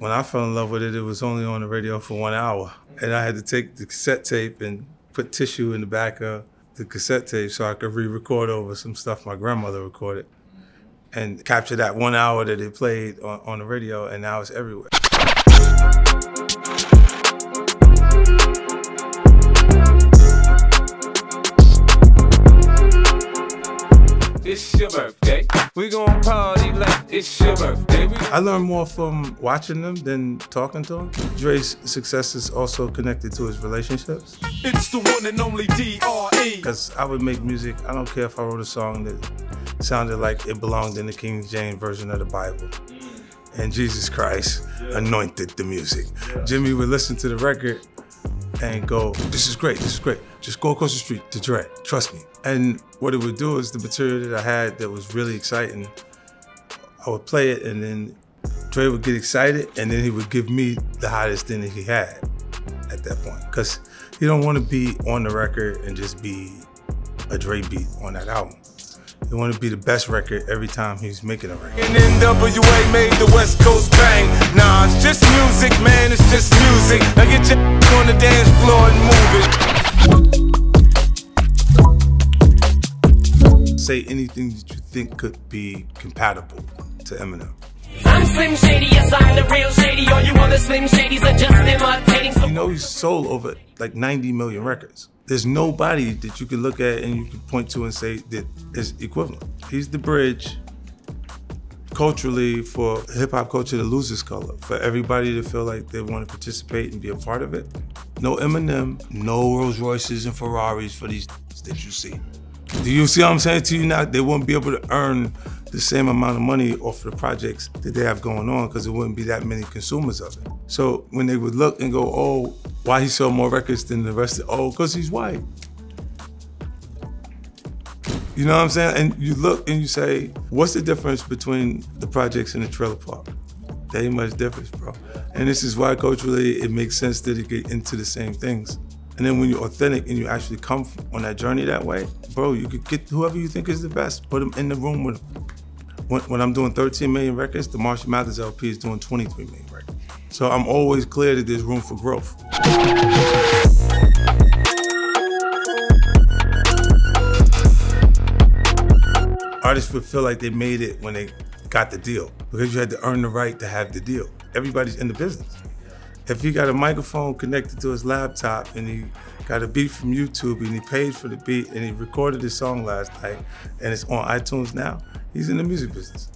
When I fell in love with it, it was only on the radio for 1 hour. And I had to take the cassette tape and put tissue in the back of the cassette tape so I could re-record over some stuff my grandmother recorded and capture that 1 hour that it played on the radio, and now it's everywhere. It's your birthday. We gonna party like it's your birthday. I learned more from watching them than talking to them. Dre's success is also connected to his relationships. It's the one and only D.R.E. Because I would make music, I don't care if I wrote a song that sounded like it belonged in the King James version of the Bible. And Jesus Christ anointed the music. Jimmy would listen to the record and go, this is great, just go across the street to Dre, trust me. And what it would do is the material that I had that was really exciting, I would play it and then Dre would get excited and then he would give me the hottest thing that he had at that point. Because you don't want to be on the record and just be a Dre beat on that album. You want to be the best record every time he's making a record. And N.W.A. made the West Coast bang. Nah, it's just music, man, it's just music. Now get your on the dance floor and move it. Say anything that you think could be compatible to Eminem. I'm Slim Shady, yes, I'm the real Shady. All you other Slim Shadys are just imitating. You know he's sold over like 90 million records. There's nobody that you can look at and you can point to and say that is equivalent. He's the bridge culturally for hip-hop culture to lose its color, for everybody to feel like they want to participate and be a part of it. No Eminem, no Rolls Royces and Ferraris for these that you see. Do you see what I'm saying to you now? They wouldn't be able to earn the same amount of money off of the projects that they have going on because there wouldn't be that many consumers of it. So when they would look and go, oh, why he sold more records than the rest of, oh, because he's white. You know what I'm saying? And you look and you say, what's the difference between the projects and the trailer park? There ain't much difference, bro. And this is why culturally it makes sense that it get into the same things. And then when you're authentic and you actually come on that journey that way, bro, you could get whoever you think is the best, put them in the room with them. When I'm doing 13 million records, the Marshall Mathers LP is doing 23 million records. So I'm always clear that there's room for growth. Artists would feel like they made it when they got the deal because you had to earn the right to have the deal. Everybody's in the business. If he got a microphone connected to his laptop and he got a beat from YouTube and he paid for the beat and he recorded his song last night and it's on iTunes now, he's in the music business.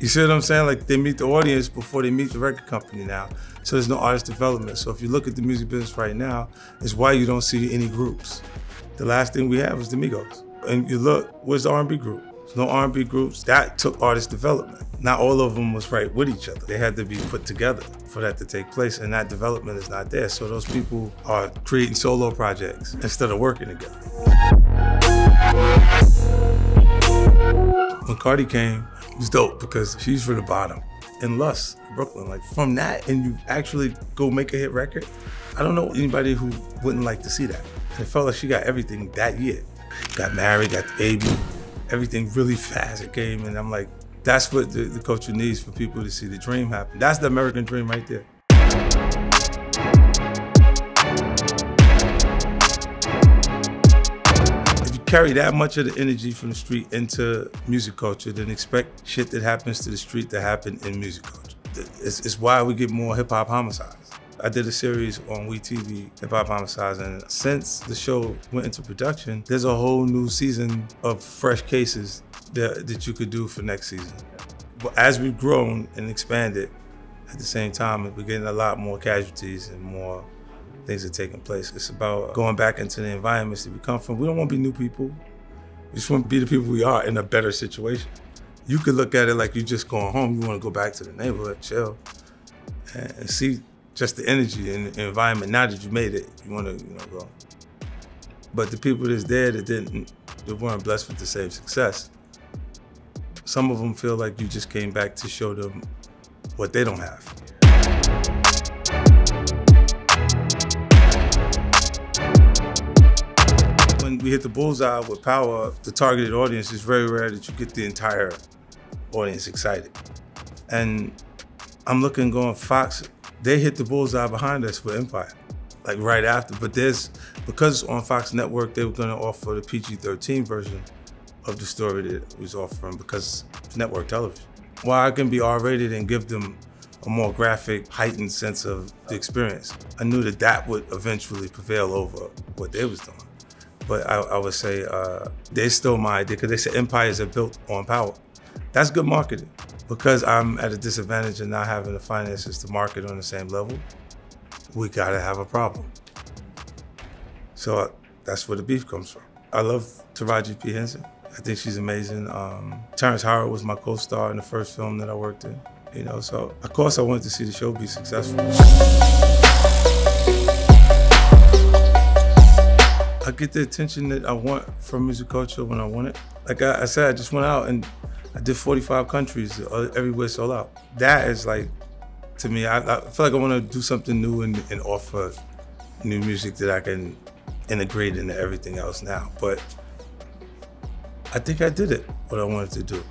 You see what I'm saying? Like they meet the audience before they meet the record company now. So there's no artist development. So if you look at the music business right now, it's why you don't see any groups. The last thing we had was the Migos. And you look, where's the R&B group? There's no R&B groups. That took artist development. Not all of them was right with each other. They had to be put together for that to take place, and that development is not there. So those people are creating solo projects instead of working together. When Cardi came, it was dope because she's from the bottom in Lust, Brooklyn. Like from that, and you actually go make a hit record, I don't know anybody who wouldn't like to see that. And it felt like she got everything that year. Got married, got the baby, everything really fast. It came, and I'm like, that's what the culture needs for people to see the dream happen. That's the American dream right there. If you carry that much of the energy from the street into music culture, then expect shit that happens to the street to happen in music culture. It's why we get more hip hop homicides. I did a series on WeTV, Hip Hop Homicides, and since the show went into production, there's a whole new season of fresh cases that you could do for next season. But as we've grown and expanded, at the same time, we're getting a lot more casualties and more things are taking place. It's about going back into the environments that we come from. We don't want to be new people. We just want to be the people we are in a better situation. You could look at it like you're just going home. You want to go back to the neighborhood, chill, and see just the energy and the environment. Now that you made it, you want to go. But the people that's there that weren't blessed with the same success, some of them feel like you just came back to show them what they don't have. When we hit the bullseye with power, the targeted audience, it's very rare that you get the entire audience excited. And I'm looking going Fox, they hit the bullseye behind us for Empire, like right after. But there's, because on Fox Network, they were gonna offer the PG-13 version of the story that it was offering because it's network television. Why I can be R-rated and give them a more graphic, heightened sense of the experience. I knew that that would eventually prevail over what they was doing. But I would say they stole my idea because they said empires are built on power. That's good marketing because I'm at a disadvantage of not having the finances to market on the same level. We gotta have a problem. So that's where the beef comes from. I love Taraji P. Henson. I think she's amazing. Terrence Howard was my co-star in the first film that I worked in. You know, so of course I wanted to see the show be successful. I get the attention that I want from music culture when I want it. Like I said, I just went out and I did 45 countries, everywhere sold out. That is like, to me, I feel like I want to do something new and offer new music that I can integrate into everything else now. But I think I did it, what I wanted to do.